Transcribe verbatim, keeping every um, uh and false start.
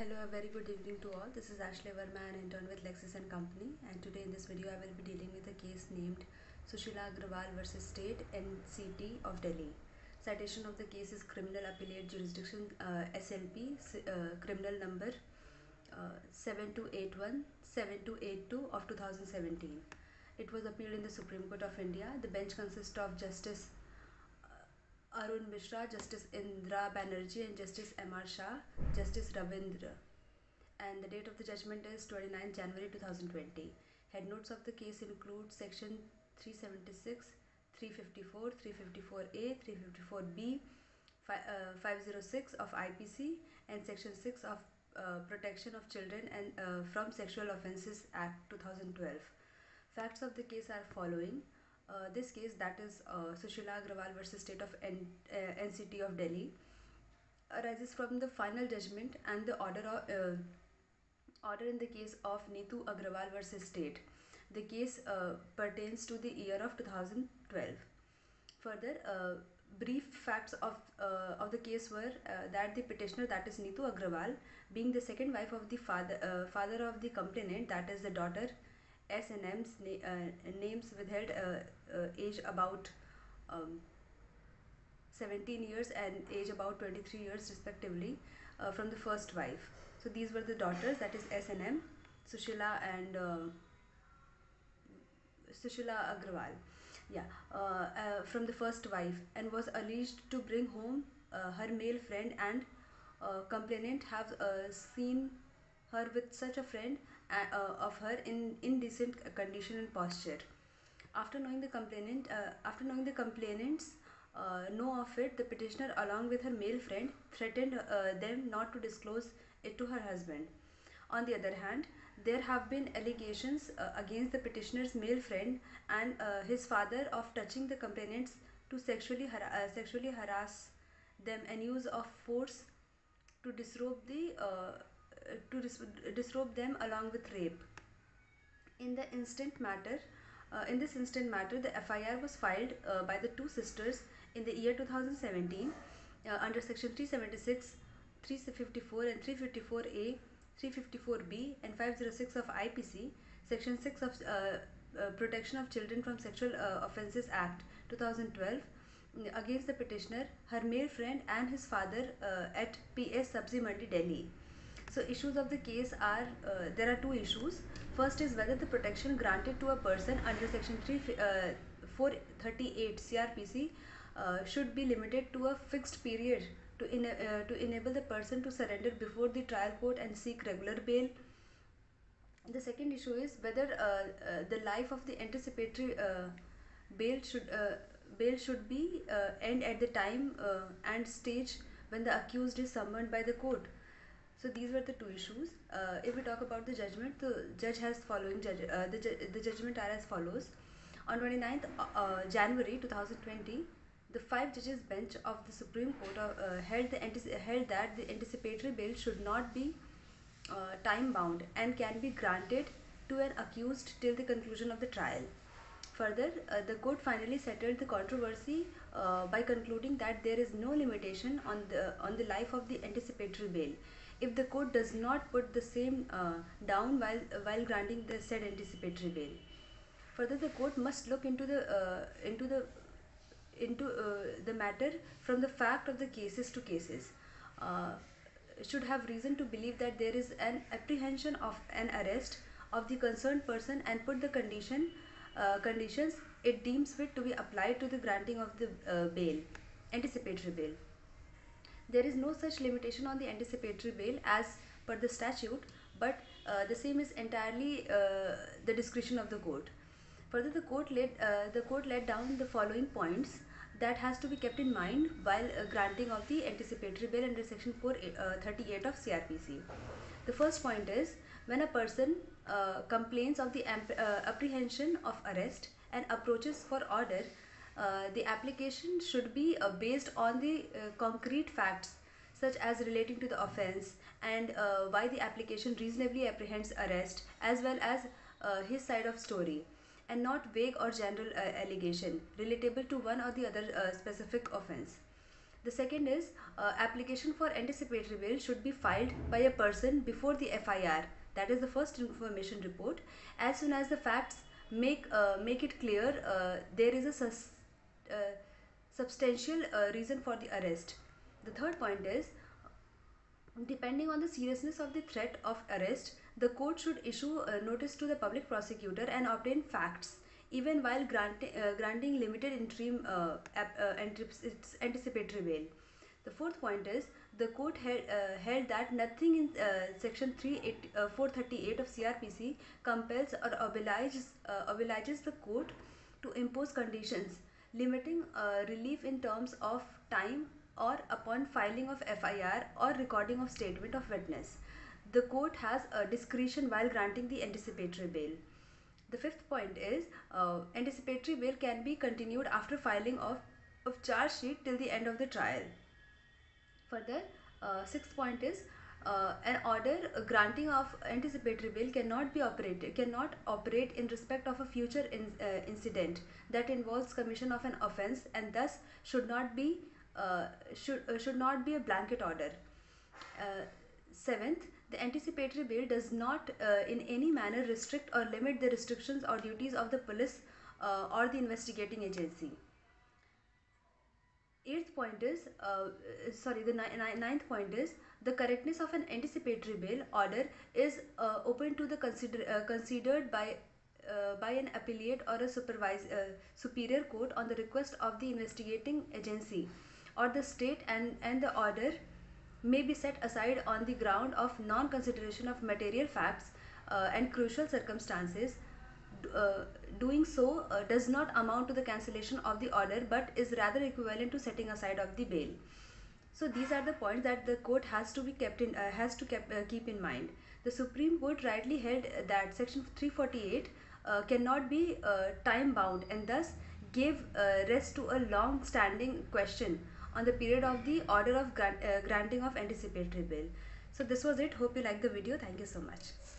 Hello, a very good evening to all. This is Ashley Verma, an intern with Lexis and Company, and today in this video I will be dealing with a case named Sushila Aggarwal versus State N C T of Delhi. Citation of the case is Criminal Appellate Jurisdiction uh, S L P uh, criminal number uh, seven two eight one seven two eight two of two thousand seventeen. It was appealed in the Supreme Court of India. The bench consists of Justice Arun Mishra, Justice Indra Banerjee and Justice M R Shah, Justice Ravindra, and the date of the judgment is twenty-ninth January two thousand twenty. Head notes of the case include section three seventy-six, three fifty-four, three fifty-four A, three fifty-four B, uh, five oh six of I P C and section six of uh, Protection of Children and uh, from Sexual Offences Act two thousand twelve. Facts of the case are following. Uh, this case, that is uh, Sushila Aggarwal versus State of N uh, N C T of Delhi, arises from the final judgment and the order of, uh, order in the case of Neetu Aggarwal versus State. The case uh, pertains to the year of two thousand twelve. Further, uh, brief facts of uh, of the case were uh, that the petitioner, that is Neetu Aggarwal, being the second wife of the father uh, father of the complainant, that is the daughter S and M's na uh, names withheld uh, uh, age about um, seventeen years and age about twenty-three years respectively uh, from the first wife. So these were the daughters, that is S and M, Sushila and uh, Sushila Aggarwal, yeah, uh, uh, from the first wife, and was alleged to bring home uh, her male friend, and uh, complainant have uh, seen her with such a friend uh, uh, of her in indecent condition and posture. After knowing the complainant, uh, after knowing the complainants uh, know of it, the petitioner, along with her male friend, threatened uh, them not to disclose it to her husband. On the other hand, there have been allegations uh, against the petitioner's male friend and uh, his father of touching the complainants to sexually har uh, sexually harass them, and use of force to disrobe the. Uh, to dis disrobe them, along with rape. In the instant matter, uh, in this instant matter, the F I R was filed uh, by the two sisters in the year two thousand seventeen uh, under section three seventy-six, three fifty-four and three fifty-four A, three fifty-four B and five oh six of I P C, section six of uh, uh, Protection of Children from Sexual uh, Offences Act two thousand twelve, against the petitioner, her male friend and his father uh, at P S Sabzi Mandi, Delhi. So issues of the case are, uh, there are two issues. First is whether the protection granted to a person under section four thirty-eight C R P C uh, should be limited to a fixed period to, in, uh, to enable the person to surrender before the trial court and seek regular bail. The second issue is whether uh, uh, the life of the anticipatory uh, bail should uh, bail should be uh, end at the time uh, and stage when the accused is summoned by the court. So these were the two issues. Uh, if we talk about the judgment, the judge has following judge, uh, the ju the judgment are as follows. On twenty-ninth uh, January two thousand twenty, the five judges bench of the Supreme Court uh, held the held that the anticipatory bail should not be uh, time bound and can be granted to an accused till the conclusion of the trial. Further, uh, the court finally settled the controversy uh, by concluding that there is no limitation on the on the life of the anticipatory bail if the court does not put the same uh, down while while granting the said anticipatory bail. Further, the court must look into the uh, into the into uh, the matter from the fact of the cases to cases. Uh, should have reason to believe that there is an apprehension of an arrest of the concerned person, and put the condition uh, conditions it deems fit to be applied to the granting of the uh, bail, anticipatory bail. There is no such limitation on the anticipatory bail as per the statute, but uh, the same is entirely uh, the discretion of the court. Further, the court laid uh, the court laid down the following points that has to be kept in mind while uh, granting of the anticipatory bail under section four thirty-eight of C R P C. The first point is when a person uh, complains of the uh, apprehension of arrest and approaches for order. Uh, the application should be uh, based on the uh, concrete facts, such as relating to the offense and uh, why the application reasonably apprehends arrest, as well as uh, his side of story, and not vague or general uh, allegation relatable to one or the other uh, specific offense. The second is uh, application for anticipatory bail should be filed by a person before the F I R, that is the first information report, as soon as the facts make uh, make it clear uh, there is a sus uh, substantial uh, reason for the arrest. The third point is, depending on the seriousness of the threat of arrest, the court should issue a notice to the public prosecutor and obtain facts, even while granting uh, granting limited interim uh, ap, uh, its anticipatory bail. The fourth point is, the court held, uh, held that nothing in uh, section three eighty-eight, uh, four thirty-eight of C R P C compels or obliges uh, obliges the court to impose conditions limiting uh, relief in terms of time or upon filing of F I R or recording of statement of witness. The court has a discretion while granting the anticipatory bail. The fifth point is, uh, anticipatory bail can be continued after filing of, of charge sheet till the end of the trial. Further, uh, sixth point is, uh, an order granting of anticipatory bail cannot be operated cannot operate in respect of a future in, uh, incident that involves commission of an offence, and thus should not be uh, should uh, should not be a blanket order. Uh, seventh, the anticipatory bail does not uh, in any manner restrict or limit the restrictions or duties of the police uh, or the investigating agency. Eighth point is, uh, sorry, the ni ninth point is, the correctness of an anticipatory bail order is uh, open to the consider uh, considered by uh, by an appellate or a supervise uh, superior court on the request of the investigating agency or the state, and and the order may be set aside on the ground of non-consideration of material facts uh, and crucial circumstances. Uh, doing so uh, does not amount to the cancellation of the order, but is rather equivalent to setting aside of the bail. So these are the points that the court has to be kept in uh, has to kept, uh, keep in mind. The Supreme Court rightly held that section three forty-eight uh, cannot be uh, time bound, and thus gave uh, rest to a long standing question on the period of the order of grant, uh, granting of anticipatory bail. So this was it. Hope you liked the video. Thank you so much.